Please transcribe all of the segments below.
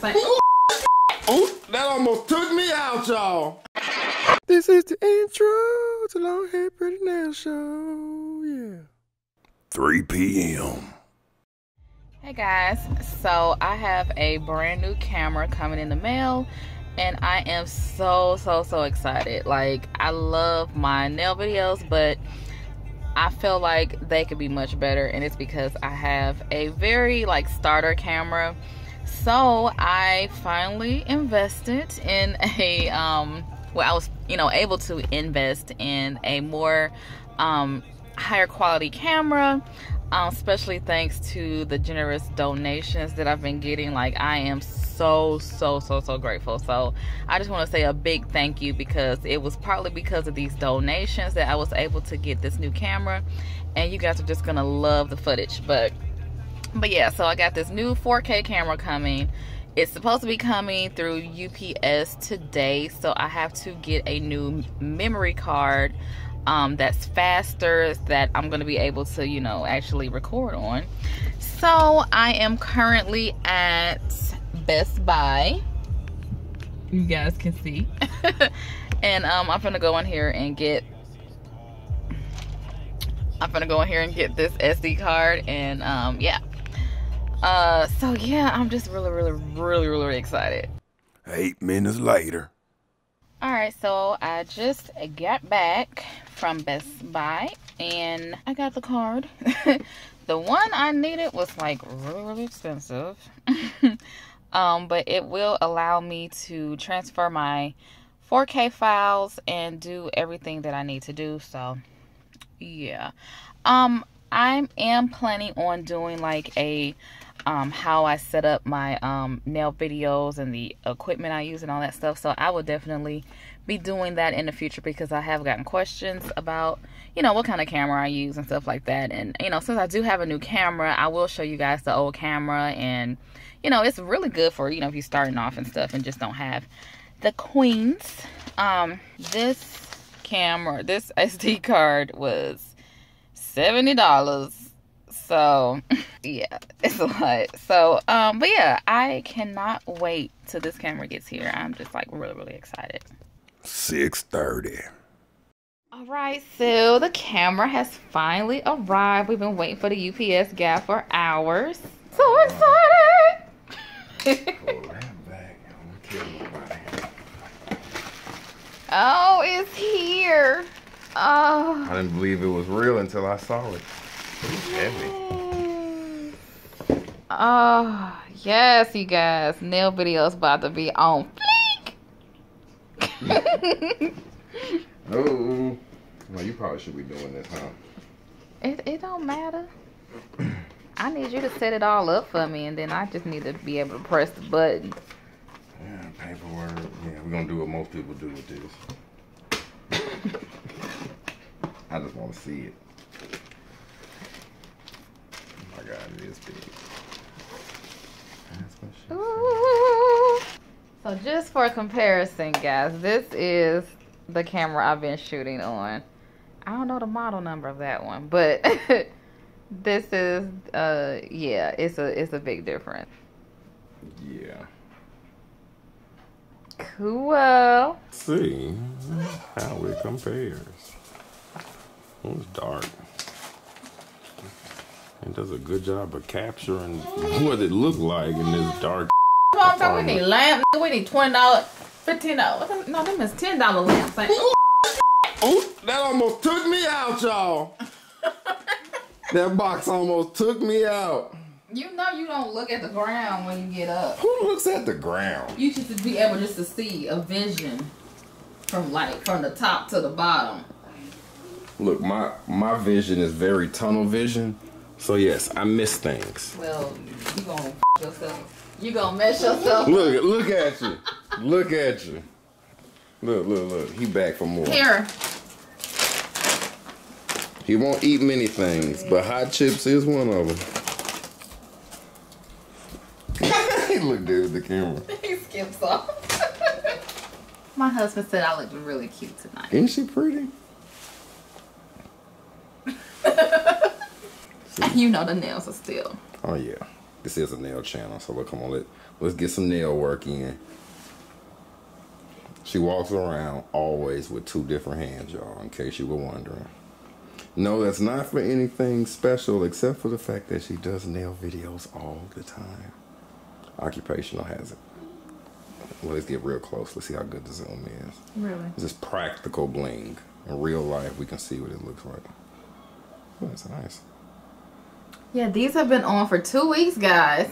but oh, that almost took me out, y'all. This is the intro to Long Hair Pretty Nails Show. Yeah. 3 p.m. Hey guys, so I have a brand new camera coming in the mail, and I am so excited. Like, I love my nail videos, but I feel like they could be much better, and it's because I have a very like starter camera. So I finally invested in a well, I was, you know, able to invest in a more higher quality camera, especially thanks to the generous donations that I've been getting. Like, I am so grateful. So I just want to say a big thank you, because it was partly because of these donations that I was able to get this new camera, and you guys are just gonna love the footage. But yeah, so I got this new 4K camera coming. It's supposed to be coming through UPS today, so I have to get a new memory card that's faster, that I'm going to be able to, you know, actually record on. So I am currently at Best Buy, you guys can see, and I'm gonna go in here and get this SD card, and yeah. So yeah, I'm just really excited. 8 minutes later. All right, so I just got back from Best Buy, and I got the card. The one I needed was like really expensive, but it will allow me to transfer my 4K files and do everything that I need to do. So yeah, I am planning on doing like a how I set up my nail videos and the equipment I use and all that stuff. So I will definitely be doing that in the future, because I have gotten questions about, you know, what kind of camera I use and stuff like that. And, you know, since I do have a new camera, I will show you guys the old camera, and, you know, it's really good for, you know, if you're starting off and stuff and just don't have the coins. This camera, this SD card was $70. So yeah, it's a lot. So but yeah, I cannot wait till this camera gets here. I'm just like really excited. 6:30. All right, so the camera has finally arrived. We've been waiting for the UPS guy for hours. So excited. Oh, it's here. Oh, I didn't believe it was real until I saw it. Heavy. Oh yes, you guys, nail videos about to be on fleek. Oh well, you probably should be doing this, huh? It don't matter. I need you to set it all up for me, and then I just need to be able to press the button. Yeah, paperwork. Yeah, we're gonna do what most people do with this. I just want to see it. God, it is big. Ooh. So just for comparison, guys, this is the camera I've been shooting on. I don't know the model number of that one, but this is yeah, it's a big difference. Yeah. Cool. See how it compares. Oh, it's dark. It does a good job of capturing what it looked like in this dark. We need lamp. We need $20, $15. No, them is $10 lamps. Like, oh, that almost took me out, y'all. That box almost took me out. You know you don't look at the ground when you get up. Who looks at the ground? You should be able just to see a vision from like from the top to the bottom. Look, my vision is very tunnel vision. So yes, I miss things. Well, you gonna f yourself. You gonna mess yourself. Look at you. Look at you. Look. He back for more. Here. He won't eat many things, but hot chips is one of them. He looked dead at the camera. He skips off. My husband said I looked really cute tonight. Isn't she pretty? You know the nails are still. Oh yeah, this is a nail channel, so look, come on, Let's get some nail work in. She walks around always with two different hands, y'all, in case you were wondering. No, that's not for anything special except for the fact that she does nail videos all the time. Occupational hazard. Well, let's get real close. Let's see how good the zoom is. Really? It's just practical bling. In real life, we can see what it looks like. Oh, that's nice. Yeah, these have been on for 2 weeks, guys.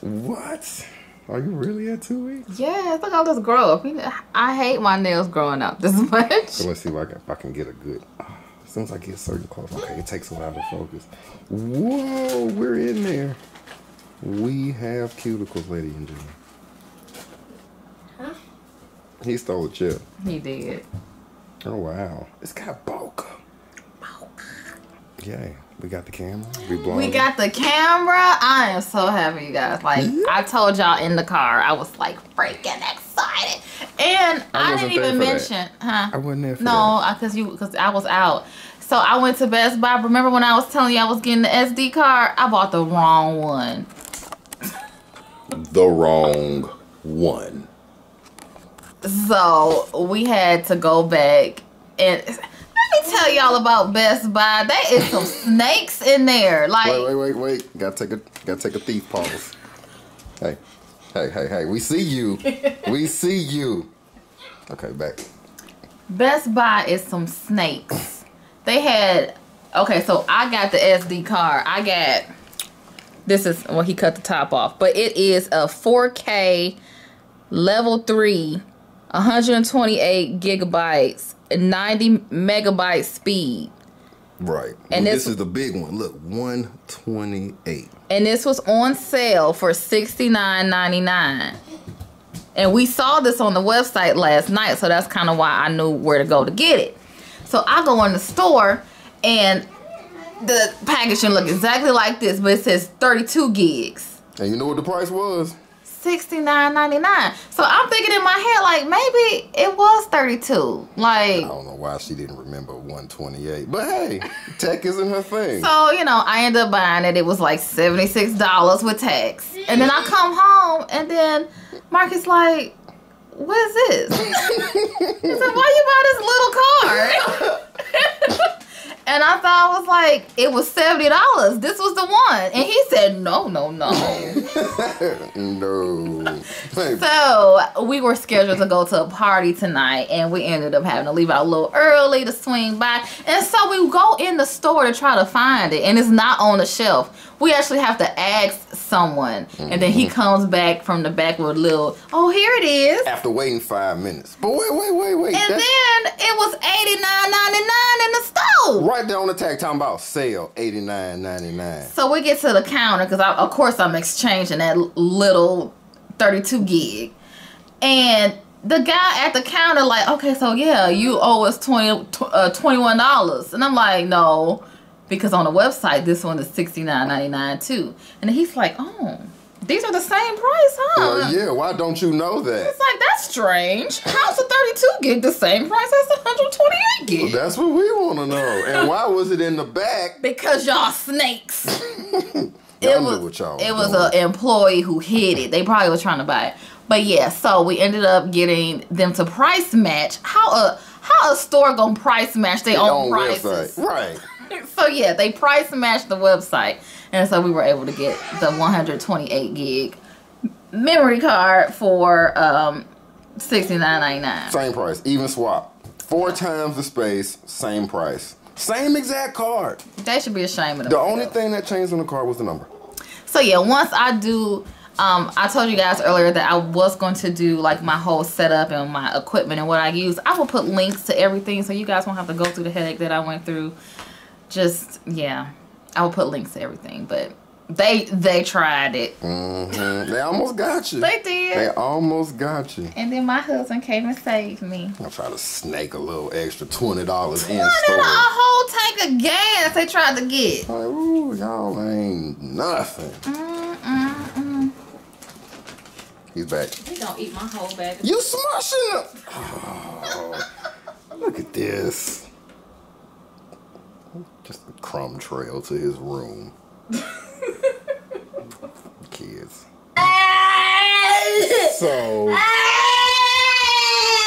What? Are you really at 2 weeks? Yes, look all this growth. I hate my nails growing up this much. So let's see if I can get a good... As soon as I get certain close, okay, it takes a while to focus. Whoa, we're in there. We have cuticles, ladies and gentlemen. Huh? He stole a chip. He did. Oh, wow. It's got bulk. Yay. We got the camera. We got the camera. I am so happy, you guys. Like, yeah. I told y'all in the car, I was like freaking excited. And I didn't even mention, huh? I wasn't there for that. No, because I was out. So I went to Best Buy. Remember when I was telling you I was getting the SD card? I bought the wrong one. The wrong one. So we had to go back and... Let me tell y'all about Best Buy. There is some snakes in there. Like, wait. Gotta take a thief pause. Hey. We see you. We see you. Okay, back. Best Buy is some snakes. They had. Okay, so I got the SD card. I got. This is well, he cut the top off, but it is a 4K, level 3, 128 gigabytes. 90 megabyte speed, right? And this is the big one. Look, 128. And this was on sale for $69.99. And we saw this on the website last night, so that's kind of why I knew where to go to get it. So I go in the store, and the packaging looked exactly like this, but it says 32 gigs. And you know what the price was? $69.99. So I'm thinking in my head, like, maybe it was 32. Like, I don't know why she didn't remember 128. But hey, tech isn't her thing. So, you know, I ended up buying it. It was like $76 with tax. And then I come home, and then Mark is like, what is this? He said, why you buy this little car? And I thought, I was like, it was $70. This was the one. And he said, no. No. So we were scheduled to go to a party tonight, and we ended up having to leave out a little early to swing by. And so we go in the store to try to find it, and it's not on the shelf. We actually have to ask someone. And then he comes back from the back with a little, oh, here it is. After waiting 5 minutes. But wait. And then it was $89.99 in the store. Right there on the tag, talking about sale, $89.99. So we get to the counter, because of course I'm exchanging that little 32 gig. And the guy at the counter like, okay, so yeah, you owe us $21. And I'm like, no. Because on the website, this one is $69.99 too. And he's like, oh, these are the same price, huh? Yeah, why don't you know that? It's like, that's strange. How's a 32 gig the same price as 128 gig? Well, that's what we want to know. And why was it in the back? Because y'all snakes. It was an employee who hid it. They probably were trying to buy it. But yeah, so we ended up getting them to price match. How a store going to price match their own prices? Website. Right. So yeah, they price matched the website, and so we were able to get the 128 gig memory card for $69.99. Same price, even swap. 4 times the space, same price, same exact card. They should be ashamed of them. The only thing that changed on the card was the number. So yeah, once I do, I told you guys earlier that I was going to do like my whole setup and my equipment and what I use. I will put links to everything so you guys won't have to go through the headache that I went through. Just, yeah, I would put links to everything, but they tried it. They almost got you. They did. They almost got you. And then my husband came and saved me. I tried to snake a little extra $20 in store. A whole tank of gas they tried to get. Like, ooh, y'all ain't nothing. He's back. He gonna eat my whole bag. You smushing up. Oh, look at this. Just a crumb trail to his room. Kids. So,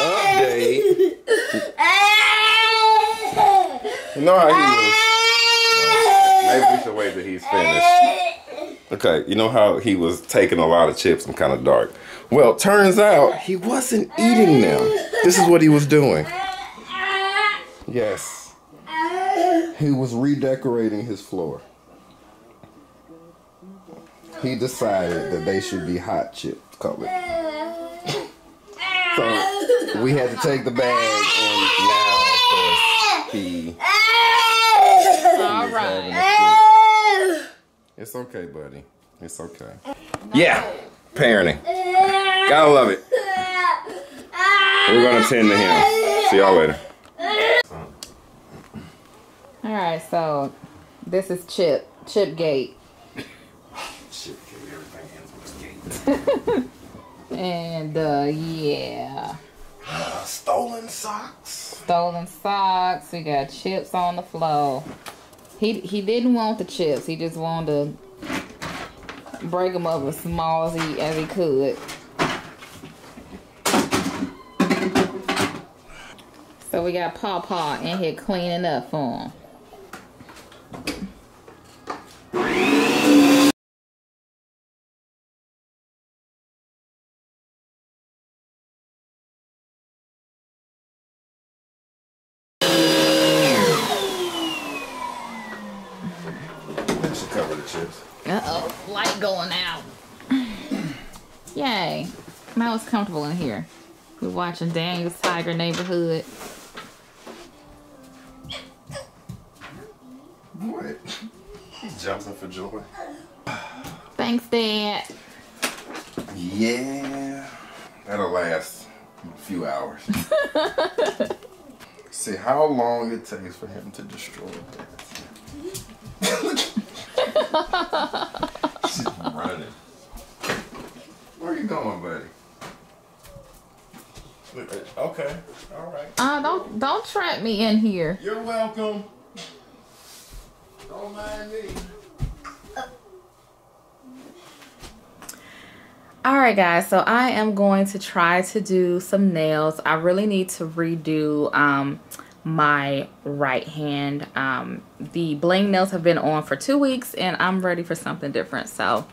update. No, maybe we should wait till he's finished. Okay, you know how he was taking a lot of chips and kind of dark. Well, turns out he wasn't eating them. This is what he was doing. Yes. He was redecorating his floor. He decided that they should be hot chip colored. So we had to take the bag, and now of course he all right. It's okay, buddy. It's okay. Yeah, parenting. Gotta love it. We're gonna tend to him. See y'all later. All right, so this is Chipgate. And yeah, stolen socks. We got chips on the floor. He didn't want the chips, he just wanted to break them up as small as he could. So we got Pawpaw in here cleaning up for him. Light going out. Yay. Now it's comfortable in here. We're watching Daniel's Tiger Neighborhood. What? He's jumping for joy. Thanks, Dad. Yeah. That'll last a few hours. See how long it takes for him to destroy that. She's running. Where are you going, buddy? Okay, all right. Don't trap me in here. You're welcome. Don't mind me. All right, guys. So I am going to try to do some nails. I really need to redo my right hand. The bling nails have been on for 2 weeks and I'm ready for something different, so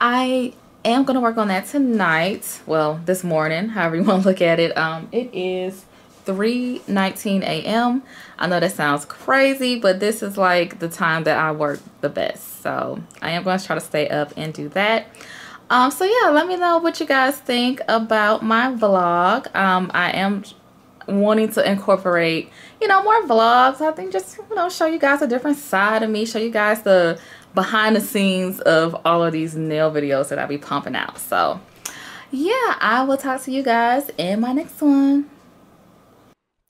I am gonna work on that tonight, well, this morning, however you want to look at it. It is 3:19 a.m. I know that sounds crazy, but this is like the time that I work the best, so I am going to try to stay up and do that. So yeah, let me know what you guys think about my vlog. I am wanting to incorporate, you know, more vlogs. I think just, you know, show you guys a different side of me, show you guys the behind the scenes of all of these nail videos that I be pumping out. So yeah, I will talk to you guys in my next one.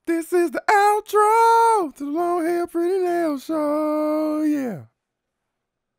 This is the outro to the Long Hair Pretty Nails Show. Yeah.